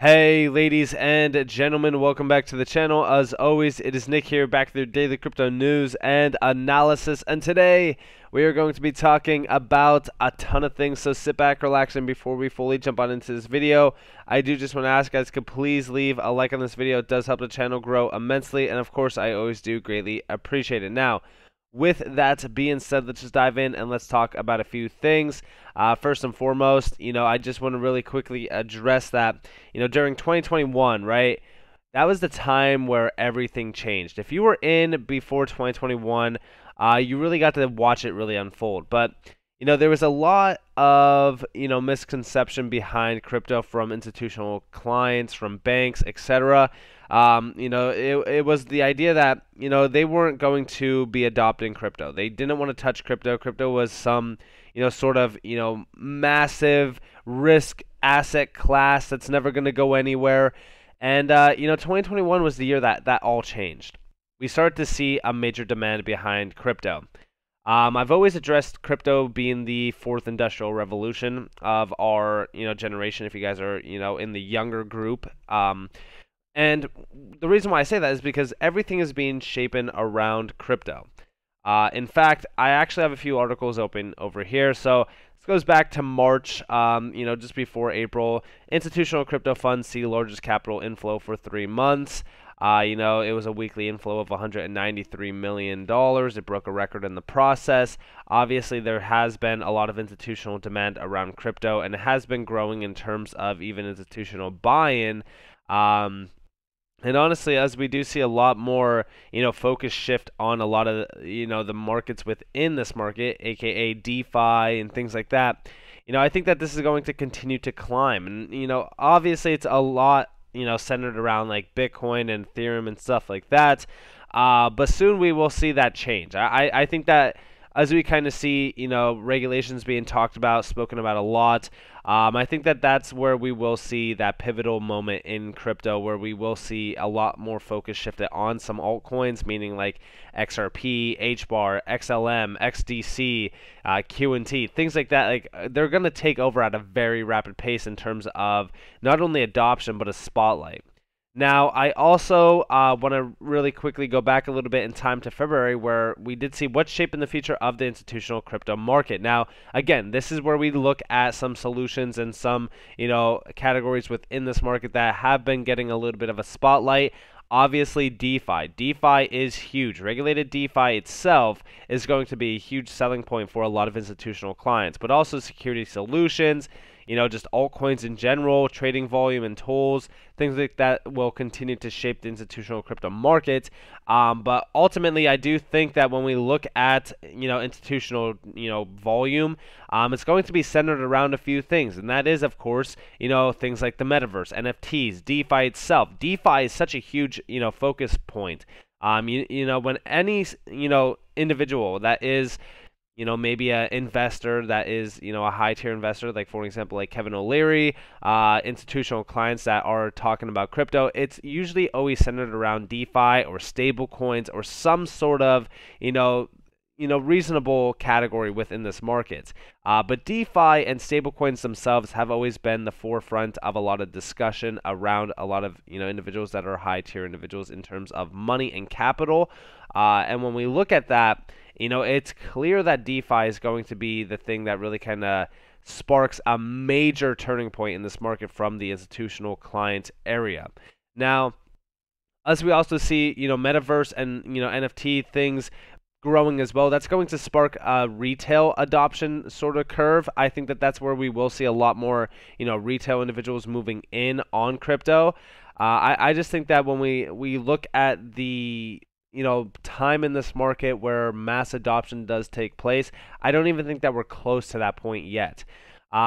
Hey ladies and gentlemen, welcome back to the channel. As always, it is Nick here, back with your daily crypto news and analysis. And today we are going to be talking about a ton of things, so sit back, relax, and before we fully jump on into this video, I do just want to ask guys, could please leave a like on this video. It does help the channel grow immensely, and of course I always do greatly appreciate it. Now, with that being said, let's just dive in and let's talk about a few things. First and foremost, I just want to really quickly address that, during 2021, right, that was the time where everything changed. If you were in before 2021, you really got to watch it really unfold. But, there was a lot of, misconception behind crypto from institutional clients, from banks, etc. It was the idea that, they weren't going to be adopting crypto. They didn't want to touch crypto. Crypto was some, sort of, massive risk asset class that's never going to go anywhere. And, 2021 was the year that all changed. We started to see a major demand behind crypto. I've always addressed crypto being the fourth industrial revolution of our, generation, if you guys are, in the younger group. And the reason why I say that is because everything is being shapen around crypto. In fact, I actually have a few articles open over here. So this goes back to March, just before April. Institutional crypto funds see largest capital inflow for 3 months. It was a weekly inflow of $193 million. It broke a record in the process. Obviously, there has been a lot of institutional demand around crypto, and it has been growing in terms of even institutional buy-in. And honestly, as we do see a lot more, focus shift on a lot of, the markets within this market, aka DeFi and things like that, I think that this is going to continue to climb. And, obviously it's a lot, centered around like Bitcoin and Ethereum and stuff like that. But soon we will see that change. I think that as we kind of see, regulations being talked about, spoken about a lot, I think that that's where we will see that pivotal moment in crypto, where we will see a lot more focus shifted on some altcoins, meaning like XRP, HBAR, XLM, XDC, QNT, things like that. Like, they're going to take over at a very rapid pace in terms of not only adoption, but a spotlight. Now, I also want to really quickly go back a little bit in time to February, where we did see what's shaping the future of the institutional crypto market. Now, again, this is where we look at some solutions and some, categories within this market that have been getting a little bit of a spotlight. Obviously, DeFi. DeFi is huge. Regulated DeFi itself is going to be a huge selling point for a lot of institutional clients, but also security solutions, just altcoins in general, trading volume and tools, things like that will continue to shape the institutional crypto market. But ultimately, I do think that when we look at, institutional, volume, it's going to be centered around a few things. And that is, of course, things like the metaverse, NFTs, DeFi itself. DeFi is such a huge, focus point. When any, individual that is, maybe an investor that is, a high-tier investor, like for example, like Kevin O'Leary, institutional clients that are talking about crypto, it's usually always centered around DeFi or stable coins or some sort of, reasonable category within this market. But DeFi and stablecoins themselves have always been the forefront of a lot of discussion around a lot of, individuals that are high-tier individuals in terms of money and capital. And when we look at that, it's clear that DeFi is going to be the thing that really kind of sparks a major turning point in this market from the institutional client area. Now, as we also see, metaverse and, NFT things growing as well, that's going to spark a retail adoption sort of curve. I think that that's where we will see a lot more, retail individuals moving in on crypto. I just think that when we look at the time in this market where mass adoption does take place, I don't even think that we're close to that point yet.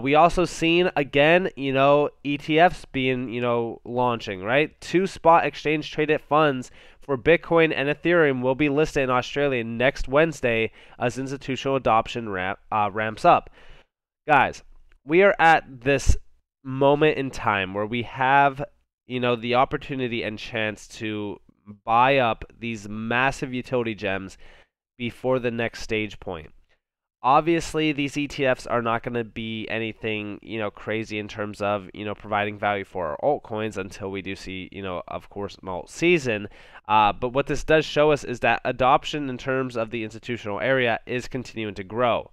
We also seen, again, ETFs being, launching, right? 2 spot exchange traded funds for Bitcoin and Ethereum will be listed in Australia next Wednesday as institutional adoption ramps up. Guys, we are at this moment in time where we have, the opportunity and chance to buy up these massive utility gems before the next stage point. Obviously, these ETFs are not going to be anything, you know, crazy in terms of, you know, providing value for our altcoins until we do see, you know, of course, an alt season. But what this does show us is that adoption in terms of the institutional area is continuing to grow.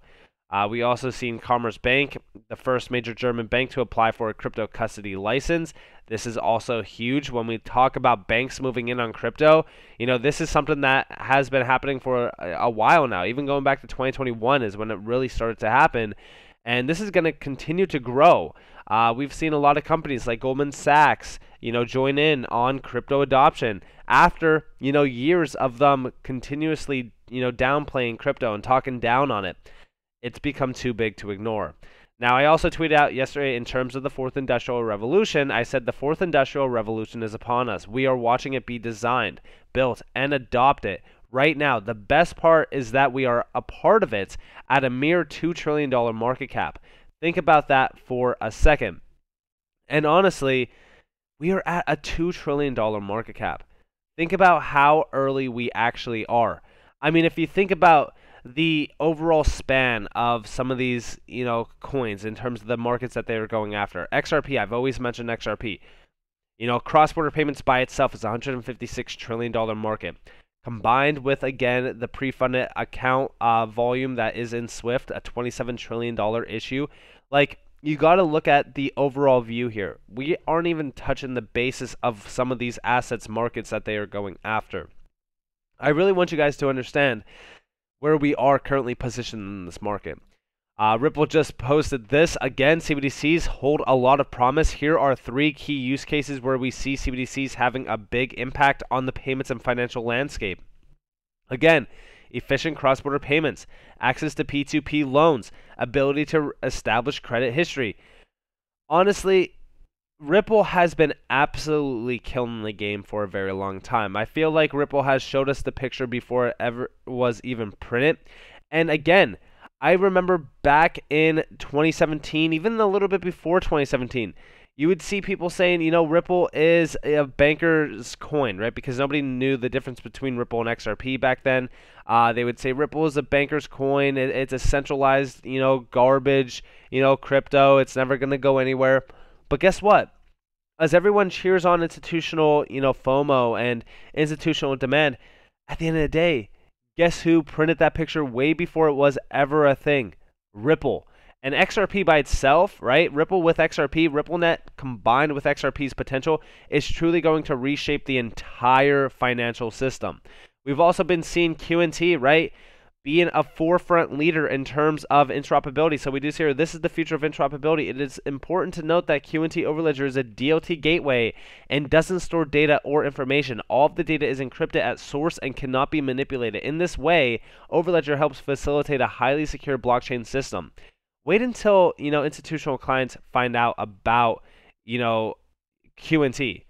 We also seen Commerzbank, the first major German bank to apply for a crypto custody license. This is also huge. When we talk about banks moving in on crypto, you know, this is something that has been happening for a while now. Even going back to 2021 is when it really started to happen. And this is going to continue to grow. We've seen a lot of companies like Goldman Sachs, you know, join in on crypto adoption after, you know, years of them continuously, you know, downplaying crypto and talking down on it. It's become too big to ignore. Now, I also tweeted out yesterday in terms of the Fourth Industrial Revolution, I said the Fourth Industrial Revolution is upon us. We are watching it be designed, built, and adopted right now. The best part is that we are a part of it at a mere $2 trillion market cap. Think about that for a second. And honestly, we are at a $2 trillion market cap. Think about how early we actually are. I mean, if you think about the overall span of some of these, you know, coins in terms of the markets that they are going after. XRP, I've always mentioned XRP. You know, cross-border payments by itself is a $156 trillion market. Combined with, again, the pre-funded account volume that is in SWIFT, a $27 trillion issue. Like, you got to look at the overall view here. We aren't even touching the basis of some of these assets markets that they are going after. I really want you guys to understand where we are currently positioned in this market. Ripple just posted this. Again, CBDCs hold a lot of promise. Here are three key use cases where we see CBDCs having a big impact on the payments and financial landscape. Again, efficient cross-border payments, access to P2P loans, ability to establish credit history. Honestly, Ripple has been absolutely killing the game for a very long time. I feel like Ripple has showed us the picture before it ever was even printed. And again, I remember back in 2017, even a little bit before 2017, you would see people saying, you know, Ripple is a banker's coin, right? Because nobody knew the difference between Ripple and XRP back then. They would say Ripple is a banker's coin. It's a centralized, you know, garbage, you know, crypto. It's never going to go anywhere. But guess what? As everyone cheers on institutional, you know, FOMO and institutional demand, at the end of the day, guess who printed that picture way before it was ever a thing? Ripple. And XRP by itself, right? Ripple with XRP, RippleNet combined with XRP's potential is truly going to reshape the entire financial system. We've also been seeing QNT, right? Being a forefront leader in terms of interoperability. So we do see here, this is the future of interoperability. It is important to note that QNT Overledger is a DLT gateway and doesn't store data or information. All of the data is encrypted at source and cannot be manipulated. In this way, Overledger helps facilitate a highly secure blockchain system. Wait until, you know, institutional clients find out about, you know, QNT.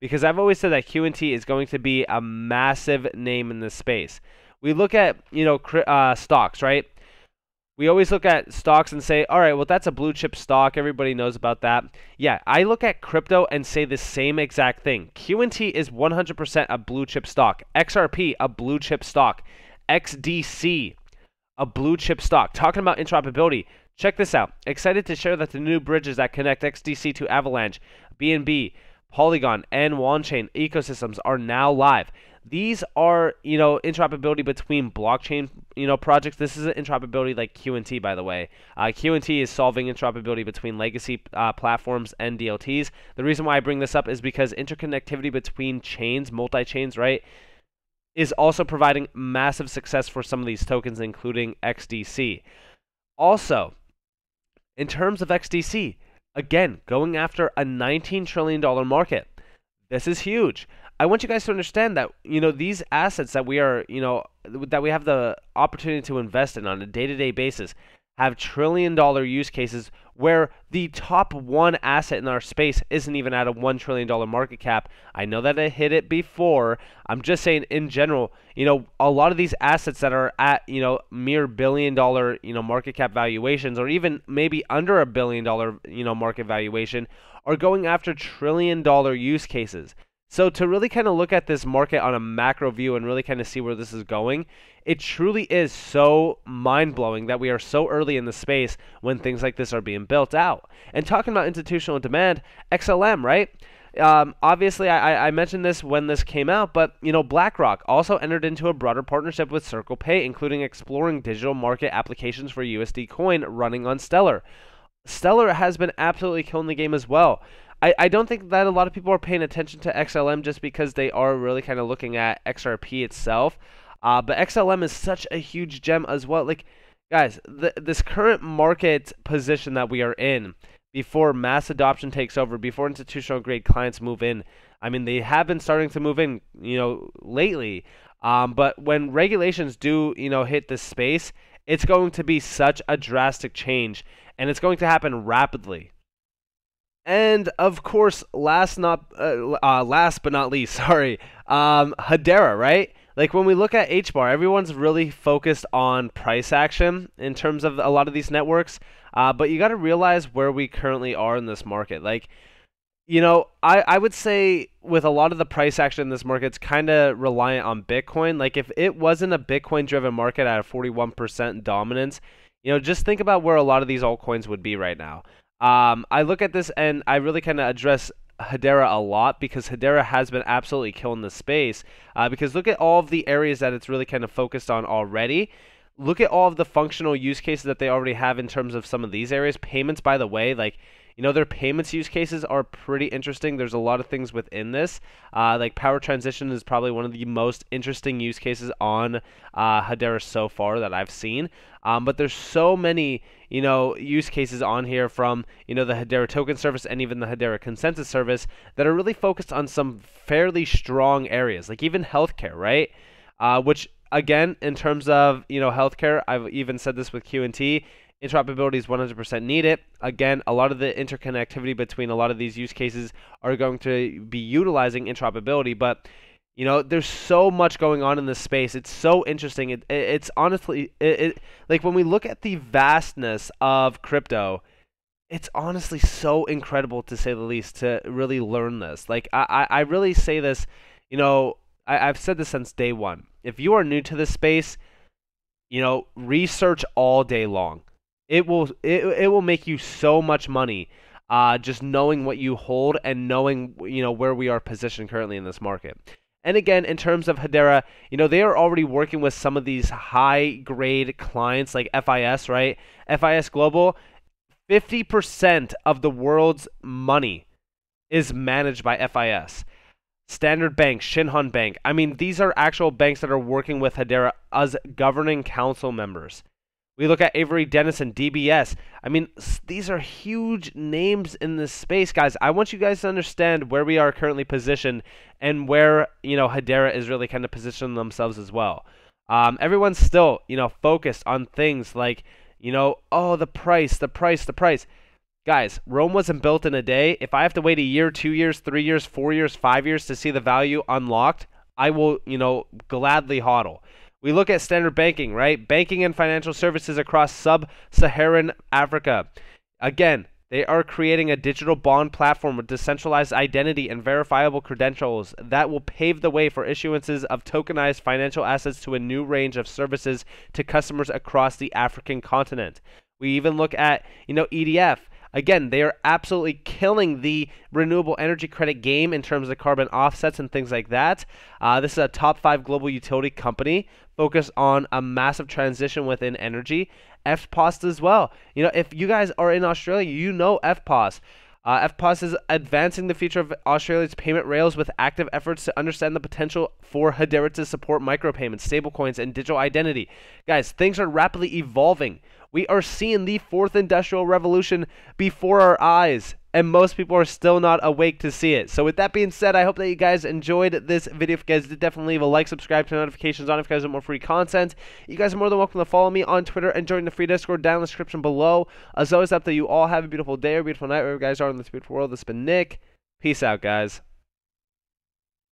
Because I've always said that QNT is going to be a massive name in this space. We look at, you know, stocks, right? We always look at stocks and say, all right, well, that's a blue chip stock. Everybody knows about that. Yeah, I look at crypto and say the same exact thing. QNT is 100% a blue chip stock. XRP, a blue chip stock. XDC, a blue chip stock. Talking about interoperability, check this out. Excited to share that the new bridges that connect XDC to Avalanche, BNB, Polygon, and WanChain ecosystems are now live. These are, you know, interoperability between blockchain, you know, projects. This isn't interoperability like QNT, by the way. QNT is solving interoperability between legacy platforms and DLTs. The reason why I bring this up is because interconnectivity between chains, multi-chains, right, is also providing massive success for some of these tokens, including XDC. Also, in terms of XDC, again, going after a $19 trillion market. This is huge. I want you guys to understand that, you know, these assets that we are, you know, that we have the opportunity to invest in on a day-to-day basis have trillion-dollar use cases where the top one asset in our space isn't even at a $1 trillion market cap. I know that I hit it before. I'm just saying in general, you know, a lot of these assets that are at, you know, mere billion-dollar, you know, market cap valuations or even maybe under a billion-dollar, you know, market valuation are going after trillion-dollar use cases. So to really kind of look at this market on a macro view and really kind of see where this is going, it truly is so mind-blowing that we are so early in the space when things like this are being built out. And talking about institutional demand, XLM, right? Obviously, I mentioned this when this came out, but you know, BlackRock also entered into a broader partnership with Circle Pay, including exploring digital market applications for USD Coin running on Stellar. Stellar has been absolutely killing the game as well. I don't think that a lot of people are paying attention to XLM just because they are really kind of looking at XRP itself. But XLM is such a huge gem as well. Like, guys, this current market position that we are in, before mass adoption takes over, before institutional grade clients move in, I mean, they have been starting to move in, you know, lately. But when regulations do, you know, hit this space, it's going to be such a drastic change, and it's going to happen rapidly. And of course, last but not least, Hedera, right? Like when we look at HBAR, everyone's really focused on price action in terms of a lot of these networks. But you got to realize where we currently are in this market. Like, you know, I would say with a lot of the price action in this market, it's kind of reliant on Bitcoin. Like if it wasn't a Bitcoin-driven market at a 41% dominance, you know, just think about where a lot of these altcoins would be right now. I look at this and I really kind of address Hedera a lot because Hedera has been absolutely killing the space because look at all of the areas that it's really kind of focused on already. Look at all of the functional use cases that they already have in terms of some of these areas. Payments, by the way, like, you know, their payments use cases are pretty interesting. There's a lot of things within this. Like power transition is probably one of the most interesting use cases on Hedera so far that I've seen. But there's so many, you know, use cases on here from, you know, the Hedera Token Service and even the Hedera Consensus Service that are really focused on some fairly strong areas, like even healthcare, right? Which, again, in terms of, you know, healthcare, I've even said this with QNT, interoperability is 100% needed. Again, a lot of the interconnectivity between a lot of these use cases are going to be utilizing interoperability, but, you know, there's so much going on in this space. It's so interesting. It's honestly, like when we look at the vastness of crypto, it's honestly so incredible to say the least to really learn this. Like I really say this, you know, I've said this since day one. If you are new to this space, you know, research all day long. It will make you so much money just knowing what you hold and knowing, you know, where we are positioned currently in this market. And again, in terms of Hedera, you know, they are already working with some of these high-grade clients like FIS, right? FIS Global, 50% of the world's money is managed by FIS. Standard Bank, Shinhan Bank. I mean, these are actual banks that are working with Hedera as governing council members. We look at Avery Dennison, DBS. I mean, these are huge names in this space, guys. I want you guys to understand where we are currently positioned and where, you know, Hedera is really kind of positioning themselves as well. Everyone's still, you know, focused on things like, you know, oh, the price. Guys, Rome wasn't built in a day. If I have to wait a year, 2 years, 3 years, 4 years, 5 years to see the value unlocked, I will, you know, gladly hodl. We look at Standard Banking, right? Banking and financial services across sub-Saharan Africa. Again, they are creating a digital bond platform with decentralized identity and verifiable credentials that will pave the way for issuances of tokenized financial assets to a new range of services to customers across the African continent. We even look at, you know, EDF. Again, they are absolutely killing the renewable energy credit game in terms of carbon offsets and things like that. This is a top 5 global utility company focused on a massive transition within energy. FPOS as well. You know, if you guys are in Australia, you know FPOS. FPOS is advancing the future of Australia's payment rails with active efforts to understand the potential for Hedera to support micropayments, stablecoins, and digital identity. Guys, things are rapidly evolving. We are seeing the 4th industrial revolution before our eyes, and most people are still not awake to see it. So with that being said, I hope that you guys enjoyed this video. If you guys did, definitely leave a like, subscribe, turn notifications on if you guys want more free content. You guys are more than welcome to follow me on Twitter and join the free Discord down in the description below. As always, I hope that you all have a beautiful day or beautiful night wherever you guys are in this beautiful world. This has been Nick. Peace out, guys.